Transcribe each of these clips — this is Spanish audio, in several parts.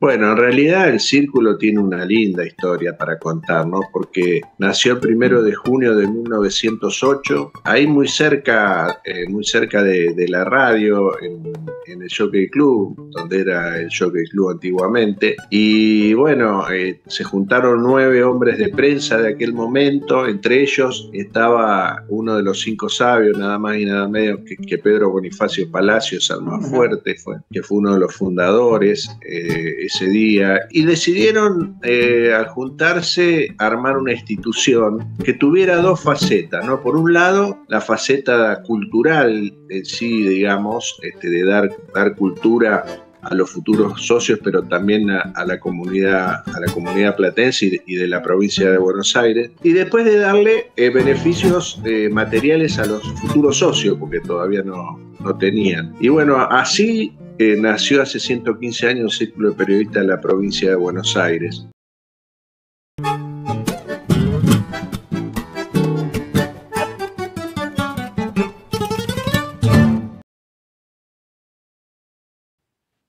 Bueno, en realidad el Círculo tiene una linda historia para contarnos, porque nació el 1 de junio de 1908, ahí muy cerca de la radio, en el Jockey Club, donde era el Jockey Club antiguamente. Y bueno, se juntaron 9 hombres de prensa de aquel momento, entre ellos estaba uno de los 5 sabios, nada más y nada menos que Pedro Bonifacio Palacios, Almafuerte, que fue uno de los fundadores. Ese día, y decidieron al juntarse armar una institución que tuviera dos facetas, ¿no? Por un lado, la faceta cultural en sí, digamos, de dar cultura a los futuros socios, pero también a la comunidad platense y de la provincia de Buenos Aires, y después de darle beneficios materiales a los futuros socios, porque todavía no tenían. Y bueno, así nació hace 115 años el Círculo de Periodistas de la Provincia de Buenos Aires.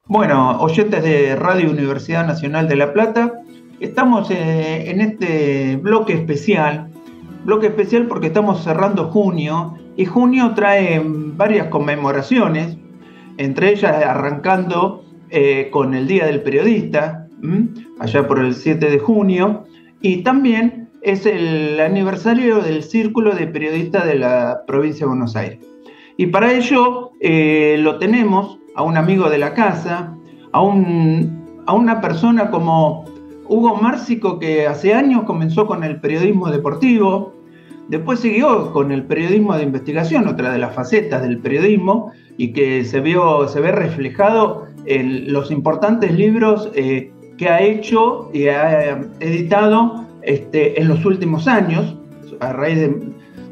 Bueno, oyentes de Radio Universidad Nacional de La Plata, estamos en este bloque especial porque estamos cerrando junio, y junio trae varias conmemoraciones, entre ellas arrancando con el Día del Periodista, allá por el 7 de junio, y también es el aniversario del Círculo de Periodistas de la Provincia de Buenos Aires. Y para ello lo tenemos a un amigo de la casa, a una persona como Hugo Mársico, que hace años comenzó con el periodismo deportivo, después siguió con el periodismo de investigación, otra de las facetas del periodismo, y que se ve reflejado en los importantes libros que ha hecho y ha editado en los últimos años, a raíz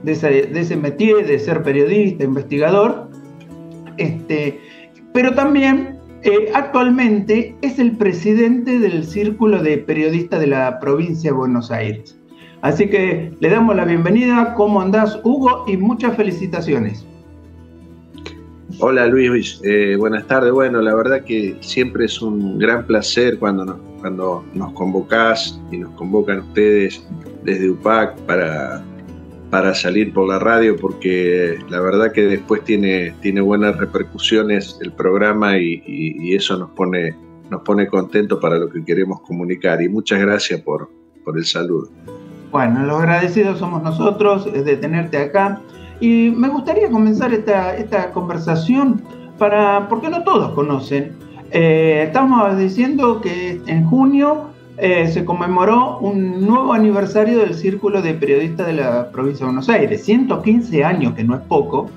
de ese métier de ser periodista, investigador. Pero también actualmente es el presidente del Círculo de Periodistas de la Provincia de Buenos Aires. Así que le damos la bienvenida. ¿Cómo andás, Hugo? Y muchas felicitaciones. Hola, Luis. Buenas tardes. Bueno, la verdad que siempre es un gran placer cuando nos convocás y nos convocan ustedes desde UPAC para salir por la radio, porque la verdad que después tiene buenas repercusiones el programa y eso nos pone contentos para lo que queremos comunicar. Y muchas gracias por el saludo. Bueno, los agradecidos somos nosotros de tenerte acá, y me gustaría comenzar esta conversación porque no todos conocen. Estamos diciendo que en junio se conmemoró un nuevo aniversario del Círculo de Periodistas de la Provincia de Buenos Aires, 115 años, que no es poco,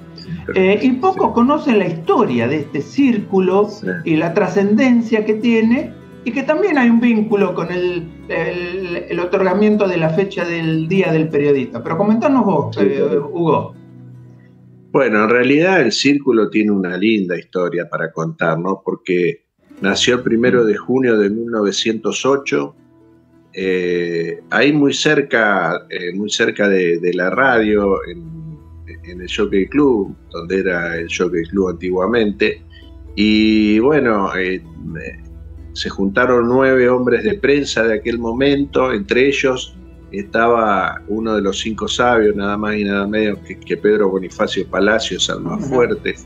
y pocos conocen la historia de este círculo y la trascendencia que tiene, y que también hay un vínculo con el otorgamiento de la fecha del Día del Periodista. Pero comentanos vos, Hugo. Bueno, en realidad el Círculo tiene una linda historia para contarnos, porque nació el 1 de junio de 1908, ahí muy cerca de la radio, en el Jockey Club, donde era el Jockey Club antiguamente. Y bueno, se juntaron 9 hombres de prensa de aquel momento, entre ellos estaba uno de los 5 sabios, nada más y nada menos que Pedro Bonifacio Palacios, Almafuerte,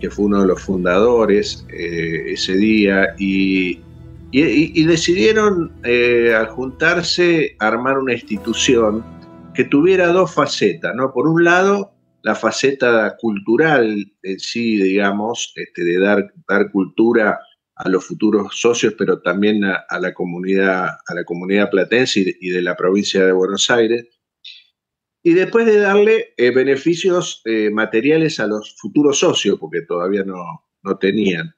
que fue uno de los fundadores ese día, y decidieron al juntarse armar una institución que tuviera dos facetas, ¿no? Por un lado, la faceta cultural en sí, digamos, de dar cultura a los futuros socios, pero también a la comunidad platense y de la provincia de Buenos Aires, y después de darle beneficios materiales a los futuros socios, porque todavía no tenían.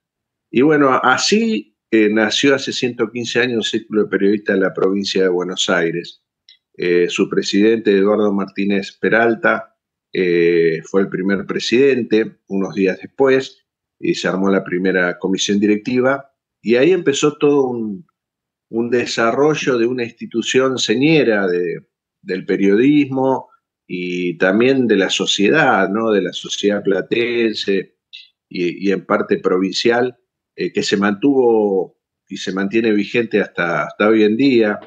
Y bueno, así nació hace 115 años el Círculo de Periodistas de la Provincia de Buenos Aires. Su presidente, Eduardo Martínez Peralta, fue el primer presidente. Unos días después, y se armó la primera comisión directiva, y ahí empezó todo un desarrollo de una institución señera del periodismo y también de la sociedad, ¿no? De la sociedad platense y en parte provincial, que se mantuvo y se mantiene vigente hasta hoy en día,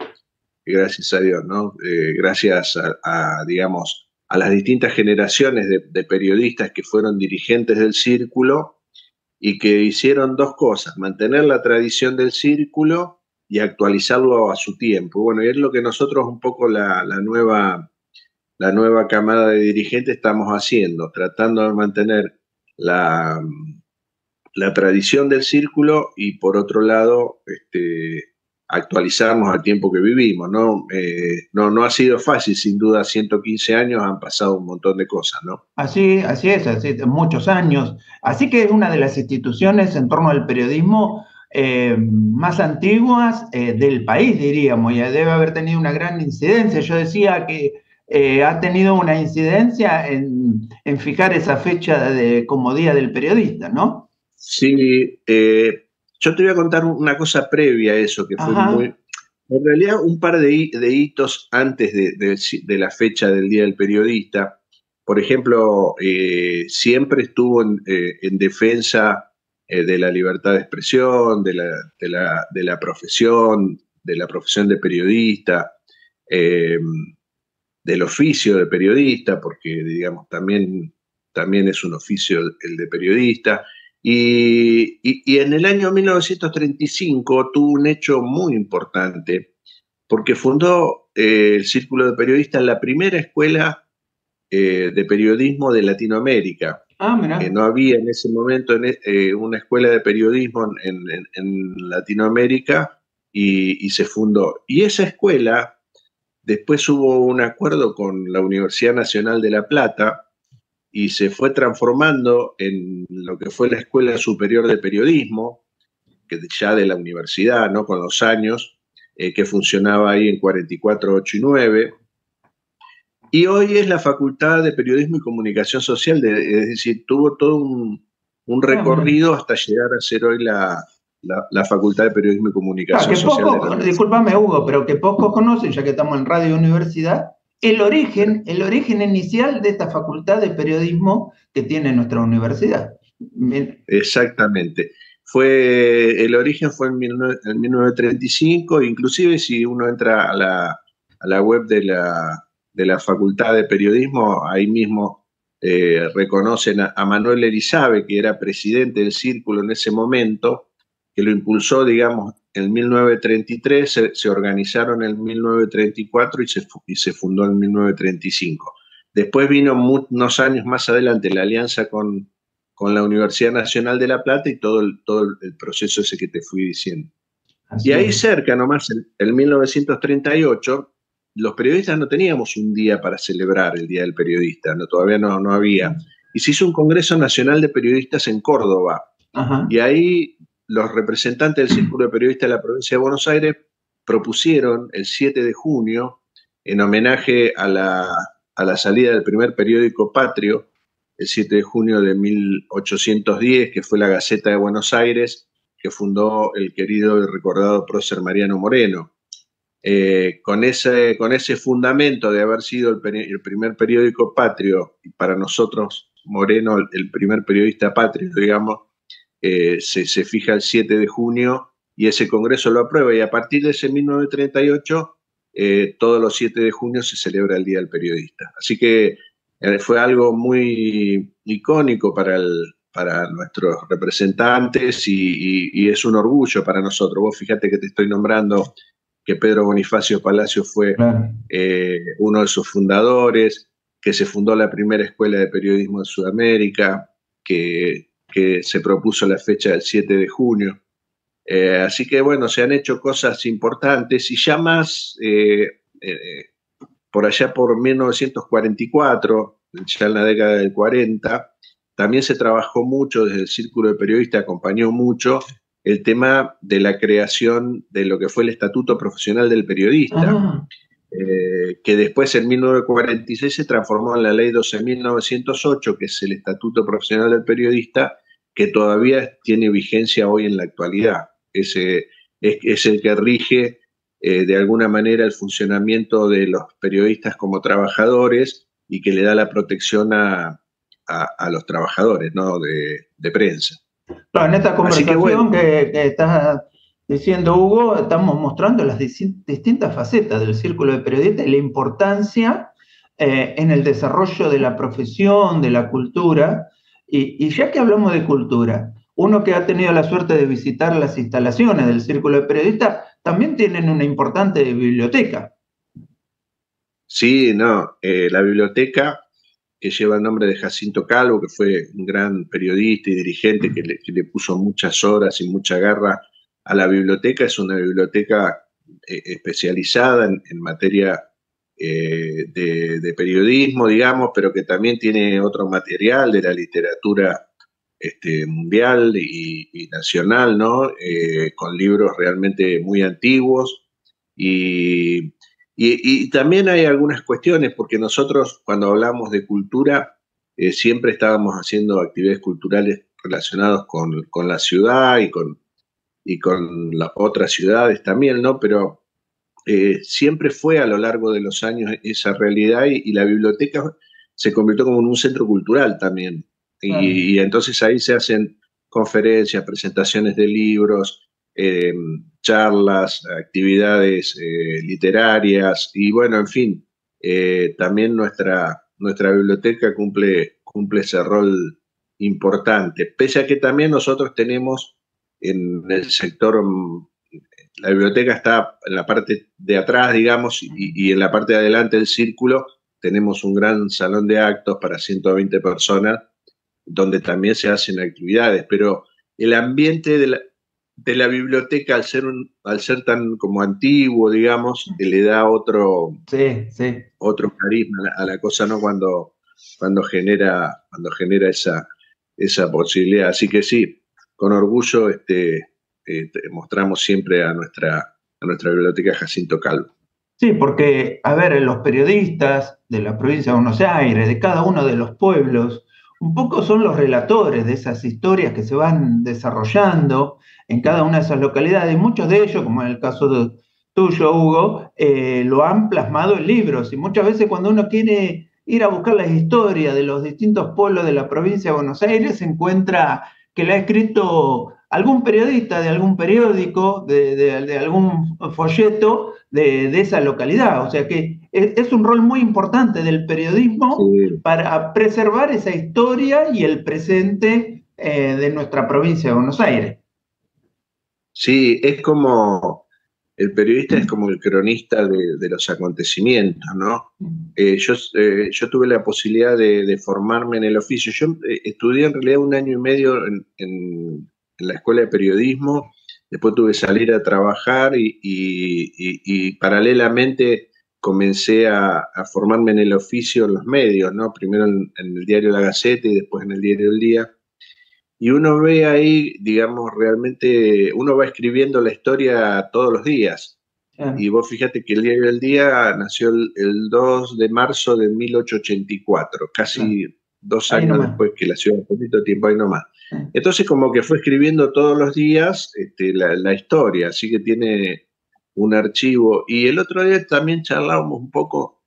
gracias a Dios, ¿no? Gracias digamos, a las distintas generaciones de periodistas que fueron dirigentes del Círculo y que hicieron dos cosas: mantener la tradición del Círculo y actualizarlo a su tiempo. Bueno, y es lo que nosotros un poco la nueva camada de dirigentes estamos haciendo, tratando de mantener la tradición del Círculo y, por otro lado, actualizarnos al tiempo que vivimos, ¿no? No ha sido fácil, sin duda. 115 años, han pasado un montón de cosas, ¿no? Así es, muchos años. Así que es una de las instituciones en torno al periodismo más antiguas del país, diríamos, y debe haber tenido una gran incidencia. Yo decía que ha tenido una incidencia en fijar esa fecha como Día del Periodista, ¿no? Sí, yo te voy a contar una cosa previa a eso, que fue en realidad un par de hitos antes de la fecha del Día del Periodista. Por ejemplo, siempre estuvo en defensa de la libertad de expresión, de la profesión de periodista, del oficio de periodista, porque, digamos, también es un oficio el de periodista. Y en el año 1935 tuvo un hecho muy importante, porque fundó el Círculo de Periodistas la primera escuela de periodismo de Latinoamérica. No había en ese momento una escuela de periodismo en Latinoamérica, y se fundó. Y esa escuela... Después hubo un acuerdo con la Universidad Nacional de La Plata y se fue transformando en lo que fue la Escuela Superior de Periodismo, que ya de la universidad, ¿no? Con los años, que funcionaba ahí en 44, 8 y 9. Y hoy es la Facultad de Periodismo y Comunicación Social, es decir, tuvo todo un recorrido hasta llegar a ser hoy la Facultad de Periodismo y Comunicación Social. Disculpame, Hugo, pero que pocos conocen, ya que estamos en Radio Universidad, el origen inicial de esta Facultad de Periodismo que tiene nuestra universidad. Exactamente. El origen fue en 1935, inclusive si uno entra a la web de la Facultad de Periodismo, ahí mismo reconocen a Manuel Elizabeth, que era presidente del Círculo en ese momento, que lo impulsó, digamos, en 1933, se organizaron en 1934 y se fundó en 1935. Después vino unos años más adelante la alianza con la Universidad Nacional de La Plata y todo el proceso ese que te fui diciendo. Así y ahí es. Cerca nomás, en 1938, los periodistas no teníamos un día para celebrar el Día del Periodista, todavía no había. Y se hizo un Congreso Nacional de Periodistas en Córdoba. Ajá. Y ahí... Los representantes del Círculo de Periodistas de la Provincia de Buenos Aires propusieron el 7 de junio, en homenaje a la salida del primer periódico patrio, el 7 de junio de 1810, que fue La Gaceta de Buenos Aires, que fundó el querido y recordado prócer Mariano Moreno. Con ese fundamento de haber sido el primer periódico patrio, y para nosotros Moreno el primer periodista patrio, digamos, se fija el 7 de junio y ese Congreso lo aprueba, y a partir de ese 1938 todos los 7 de junio se celebra el Día del Periodista. Así que fue algo muy icónico para nuestros representantes y es un orgullo para nosotros. Vos fíjate que te estoy nombrando que Pedro Bonifacio Palacios fue uno de sus fundadores, que se fundó la primera escuela de periodismo en Sudamérica, que se propuso la fecha del 7 de junio. Así que, bueno, se han hecho cosas importantes, y ya más por allá por 1944, ya en la década del 40, también se trabajó mucho desde el Círculo de Periodistas, acompañó mucho el tema de la creación de lo que fue el Estatuto Profesional del Periodista, que después en 1946 se transformó en la Ley 12.908, que es el Estatuto Profesional del Periodista, que todavía tiene vigencia hoy en la actualidad. Es el que rige de alguna manera el funcionamiento de los periodistas como trabajadores y que le da la protección a los trabajadores, ¿no? de prensa. Claro, en esta conversación que, bueno, que estás diciendo Hugo, estamos mostrando las distintas facetas del círculo de periodistas y la importancia en el desarrollo de la profesión, de la cultura, y ya que hablamos de cultura, uno que ha tenido la suerte de visitar las instalaciones del círculo de periodistas, también tienen una importante biblioteca. Sí, no, la biblioteca que lleva el nombre de Jacinto Calvo, que fue un gran periodista y dirigente que le puso muchas horas y mucha garra a la biblioteca, es una biblioteca especializada en materia de periodismo, digamos, pero que también tiene otro material de la literatura mundial y nacional, ¿no? Con libros realmente muy antiguos y también hay algunas cuestiones, porque nosotros cuando hablamos de cultura siempre estábamos haciendo actividades culturales relacionadas con la ciudad y con las otras ciudades también, ¿no? Pero siempre fue a lo largo de los años esa realidad y la biblioteca se convirtió como en un centro cultural también. Y entonces ahí se hacen conferencias, presentaciones de libros, charlas, actividades literarias y bueno, en fin, también nuestra biblioteca cumple ese rol importante, pese a que también nosotros tenemos en el sector, la biblioteca está en la parte de atrás, digamos, y en la parte de adelante del círculo tenemos un gran salón de actos para 120 personas, donde también se hacen actividades, pero el ambiente de la biblioteca, al ser tan como antiguo, digamos, le da otro carisma a la cosa, ¿no? Cuando genera esa posibilidad. Así que sí, con orgullo mostramos siempre a nuestra biblioteca Jacinto Calvo. Sí, porque, a ver, los periodistas de la provincia de Buenos Aires, de cada uno de los pueblos, un poco son los relatores de esas historias que se van desarrollando en cada una de esas localidades, y muchos de ellos, como en el caso tuyo, Hugo, lo han plasmado en libros, y muchas veces cuando uno quiere ir a buscar la historia de los distintos pueblos de la provincia de Buenos Aires, se encuentra que la ha escrito algún periodista de algún periódico, de algún folleto de esa localidad, o sea que es un rol muy importante del periodismo para preservar esa historia y el presente de nuestra provincia de Buenos Aires. Sí, es como, el periodista es como el cronista de los acontecimientos, ¿no? Yo tuve la posibilidad de formarme en el oficio. Yo estudié en realidad un año y medio en la escuela de periodismo, después tuve que salir a trabajar y paralelamente comencé a formarme en el oficio en los medios, ¿no? Primero en el diario La Gaceta y después en el diario El Día. Y uno ve ahí, digamos, realmente, uno va escribiendo la historia todos los días. Y vos fíjate que el diario El Día nació el 2 de marzo de 1884, casi 2 años después que la ciudad, un poquito de tiempo ahí nomás. Entonces como que fue escribiendo todos los días la historia, así que tiene un archivo. Y el otro día también charlábamos un poco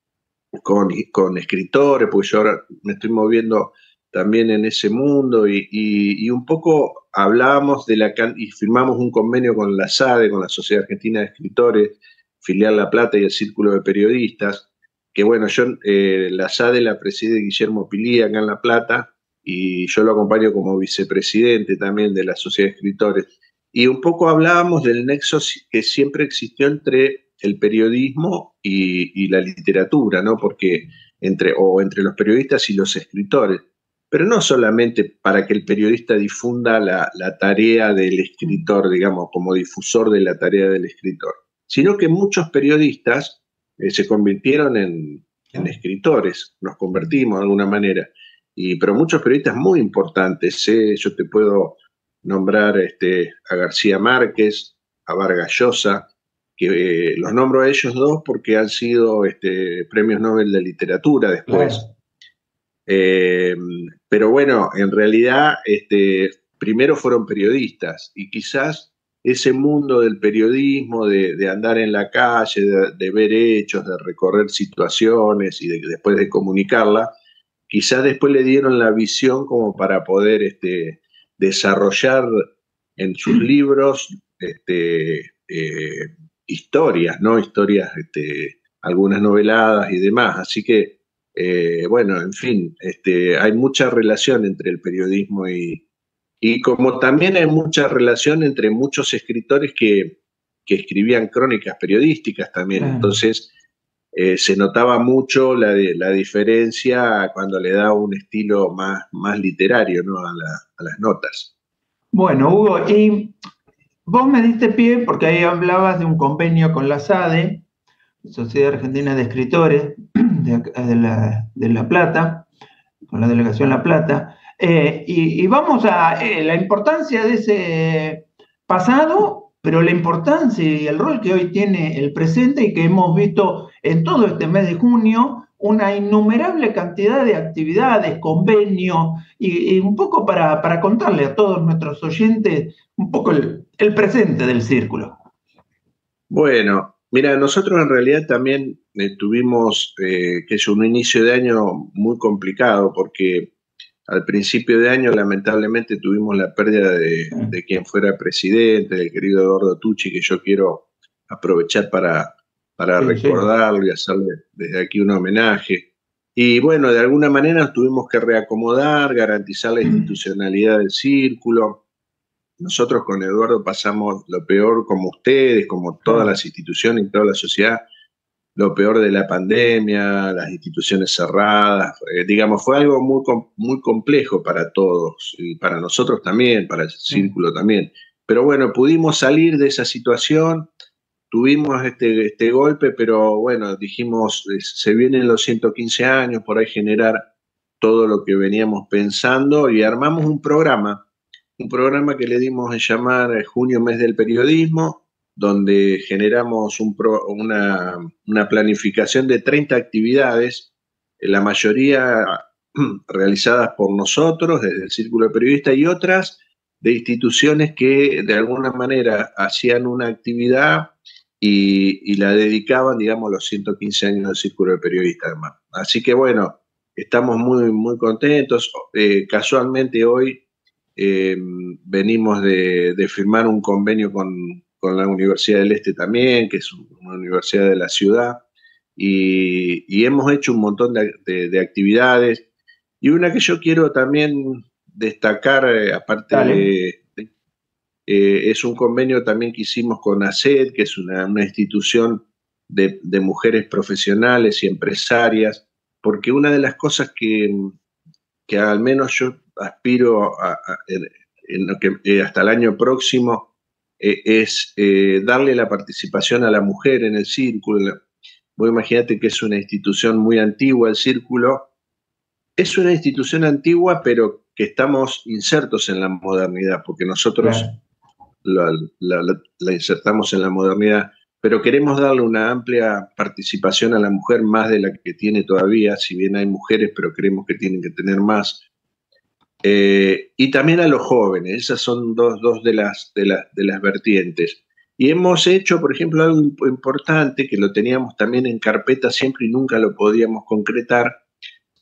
con escritores, porque yo ahora me estoy moviendo también en ese mundo y un poco hablábamos y firmamos un convenio con la SADE, con la Sociedad Argentina de Escritores, filial La Plata y el Círculo de Periodistas, que bueno, yo la SADE la preside Guillermo Pilía acá en La Plata y yo lo acompaño como vicepresidente también de la Sociedad de Escritores. Y un poco hablábamos del nexo que siempre existió entre el periodismo y la literatura, ¿no? Porque entre los periodistas y los escritores. Pero no solamente para que el periodista difunda la tarea del escritor, digamos, como difusor de la tarea del escritor, sino que muchos periodistas se convirtieron en escritores, nos convertimos de alguna manera. Pero muchos periodistas muy importantes, yo te puedo nombrar a García Márquez, a Vargas Llosa, que los nombro a ellos dos porque han sido premios Nobel de literatura después. Claro. Pero bueno, en realidad primero fueron periodistas y quizás ese mundo del periodismo, de andar en la calle, de ver hechos, de recorrer situaciones y después de comunicarla, quizás después le dieron la visión como para poder desarrollar en sus libros historias, ¿no? Historias, algunas noveladas y demás. Así que, bueno, en fin, hay mucha relación entre el periodismo y como también hay mucha relación entre muchos escritores que escribían crónicas periodísticas también. Claro. Entonces, se notaba mucho la diferencia cuando le da un estilo más literario, ¿no? A las notas. Bueno, Hugo, y vos me diste pie porque ahí hablabas de un convenio con la SADE, Sociedad Argentina de Escritores de La Plata, con la delegación La Plata, y vamos a la importancia de ese pasado, pero la importancia y el rol que hoy tiene el presente y que hemos visto en todo este mes de junio, una innumerable cantidad de actividades, convenios, y un poco para contarle a todos nuestros oyentes un poco el presente del Círculo. Bueno, mira, nosotros en realidad también tuvimos que es un inicio de año muy complicado, porque al principio de año lamentablemente tuvimos la pérdida de quien fuera presidente, del querido Eduardo Tucci, que yo quiero aprovechar para recordarlo y hacerle desde aquí un homenaje. Y bueno, de alguna manera nos tuvimos que reacomodar, garantizar la institucionalidad del Círculo. Nosotros con Eduardo pasamos lo peor, como ustedes, como todas las instituciones y toda la sociedad, lo peor de la pandemia, las instituciones cerradas. Digamos, fue algo muy complejo para todos, y para nosotros también, para el Círculo también. Pero bueno, pudimos salir de esa situación. Tuvimos este golpe, pero bueno, dijimos, se vienen los 115 años, por ahí generar todo lo que veníamos pensando, y armamos un programa que le dimos a llamar Junio Mes del Periodismo, donde generamos una planificación de 30 actividades, la mayoría realizadas por nosotros desde el Círculo de Periodistas y otras de instituciones que de alguna manera hacían una actividad y la dedicaban, digamos, los 115 años del Círculo de Periodistas, hermano. Así que, bueno, estamos muy contentos. Casualmente hoy venimos de firmar un convenio con la Universidad del Este también, que es una universidad de la ciudad, y hemos hecho un montón de actividades. Y una que yo quiero también destacar, aparte de es un convenio también que hicimos con ACED, que es una institución de mujeres profesionales y empresarias, porque una de las cosas que al menos yo aspiro hasta el año próximo es darle la participación a la mujer en el Círculo. Vos imaginate que es una institución muy antigua, el Círculo. Es una institución antigua, pero que estamos insertos en la modernidad, porque nosotros... Claro. La insertamos en la modernidad, pero queremos darle una amplia participación a la mujer, más de la que tiene todavía, si bien hay mujeres, pero creemos que tienen que tener más. Y también a los jóvenes, esas son dos de las vertientes. Y hemos hecho, por ejemplo, algo importante, que lo teníamos también en carpeta siempre y nunca lo podíamos concretar,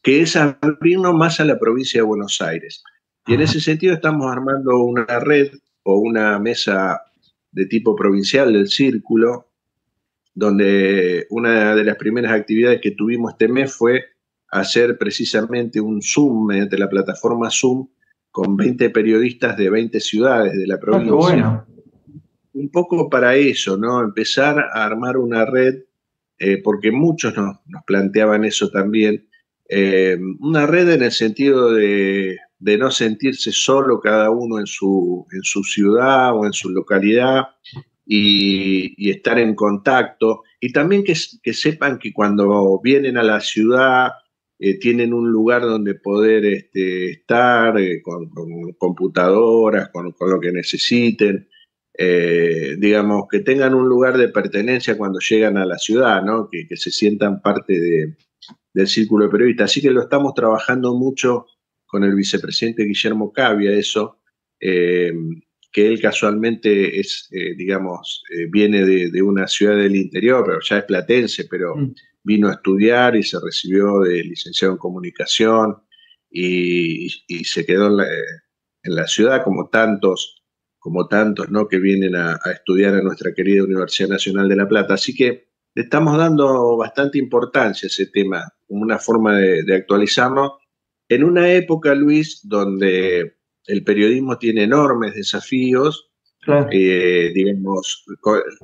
que es abrirnos más a la provincia de Buenos Aires. Y en ese sentido estamos armando una red, o una mesa de tipo provincial del Círculo, donde una de las primeras actividades que tuvimos este mes fue hacer precisamente un Zoom mediante la plataforma Zoom con 20 periodistas de 20 ciudades de la provincia. Oh, qué bueno. Un poco para eso, ¿no? Empezar a armar una red, porque muchos nos planteaban eso también, una red en el sentido de no sentirse solo cada uno en su ciudad o en su localidad, y estar en contacto, y también que sepan que cuando vienen a la ciudad tienen un lugar donde poder estar con computadoras, con lo que necesiten, digamos, que tengan un lugar de pertenencia cuando llegan a la ciudad, ¿no? Que se sientan parte del Círculo de Periodistas. Así que lo estamos trabajando mucho con el vicepresidente Guillermo Cavia, eso, que él casualmente es, digamos, viene de una ciudad del interior, pero ya es platense, pero vino a estudiar y se recibió de licenciado en comunicación, y se quedó en la ciudad, como tantos como tantos, ¿no?, que vienen a estudiar a nuestra querida Universidad Nacional de La Plata. Así que le estamos dando bastante importancia a ese tema, como una forma de actualizarnos, en una época, Luis, donde el periodismo tiene enormes desafíos, claro, digamos,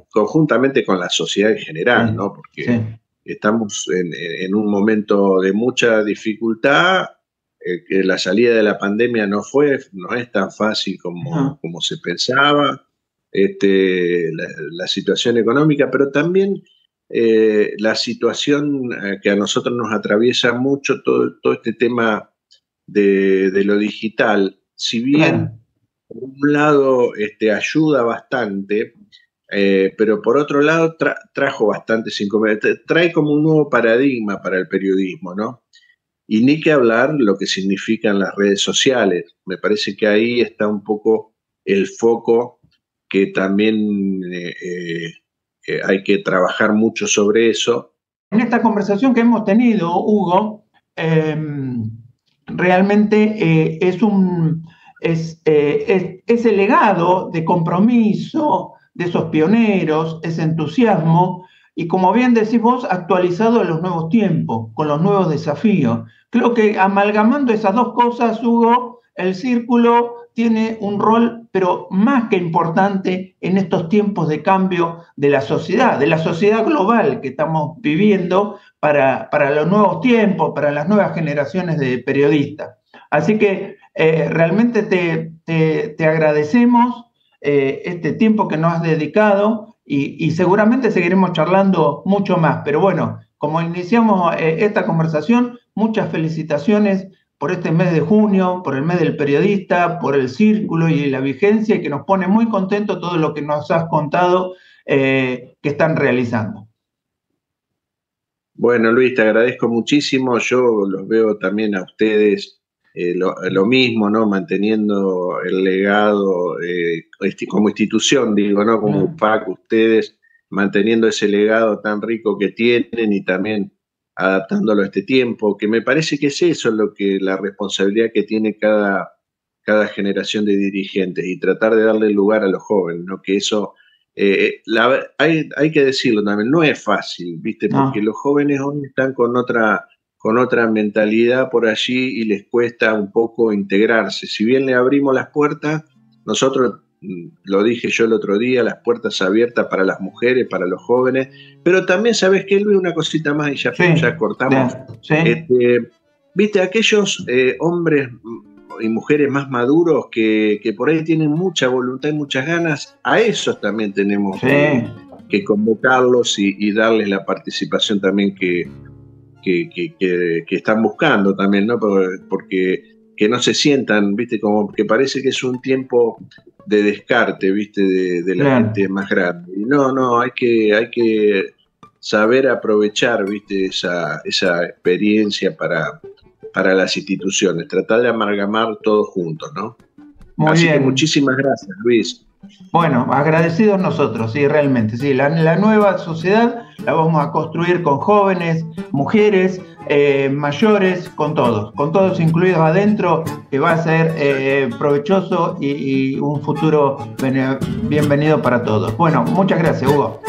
conjuntamente con la sociedad en general, sí, ¿no? Porque sí, estamos en un momento de mucha dificultad, que la salida de la pandemia no es tan fácil como, no, como se pensaba, la situación económica, pero también la situación que a nosotros nos atraviesa mucho, todo este tema de lo digital, si bien por un lado ayuda bastante, pero por otro lado trajo bastantes inconvenientes, trae como un nuevo paradigma para el periodismo, ¿no? Y ni que hablar lo que significan las redes sociales. Me parece que ahí está un poco el foco, que también hay que trabajar mucho sobre eso. En esta conversación que hemos tenido, Hugo, realmente es el legado de compromiso de esos pioneros, ese entusiasmo, y como bien decís vos, actualizado en los nuevos tiempos, con los nuevos desafíos. Creo que amalgamando esas dos cosas, Hugo, el Círculo tiene un rol, pero más que importante, en estos tiempos de cambio de la sociedad global que estamos viviendo para los nuevos tiempos, para las nuevas generaciones de periodistas. Así que realmente te agradecemos este tiempo que nos has dedicado. Y seguramente seguiremos charlando mucho más, pero bueno, como iniciamos esta conversación, muchas felicitaciones por este mes de junio, por el mes del periodista, por el Círculo y la vigencia, y que nos pone muy contentos todo lo que nos has contado que están realizando. Bueno, Luis, te agradezco muchísimo. Yo los veo también a ustedes lo mismo, ¿no?, manteniendo el legado como institución, digo, ¿no?, como UPAC, ustedes manteniendo ese legado tan rico que tienen y también adaptándolo a este tiempo, que me parece que es eso lo que la responsabilidad que tiene cada generación de dirigentes, y tratar de darle lugar a los jóvenes, ¿no?, que eso hay que decirlo también, no es fácil, ¿viste? Porque los jóvenes hoy están con otra mentalidad por allí y les cuesta un poco integrarse. Si bien le abrimos las puertas, nosotros, lo dije yo el otro día, las puertas abiertas para las mujeres, para los jóvenes, pero también, ¿sabes qué, Luis? Una cosita más y ya, sí, ya cortamos. Sí. Viste, aquellos hombres y mujeres más maduros que por ahí tienen mucha voluntad y muchas ganas, a esos también tenemos que convocarlos y darles la participación también que están buscando también, ¿no? Porque que no se sientan, ¿viste? Como que parece que es un tiempo de descarte, ¿viste? De la gente más grande. No, hay que saber aprovechar, ¿viste? Esa experiencia para las instituciones, tratar de amalgamar todos juntos, ¿no? Muy Así bien. Que muchísimas gracias, Luis. Bueno, agradecidos nosotros, sí, realmente, sí, la nueva sociedad la vamos a construir con jóvenes, mujeres, mayores, con todos incluidos adentro, que va a ser provechoso y un futuro bienvenido para todos. Bueno, muchas gracias, Hugo.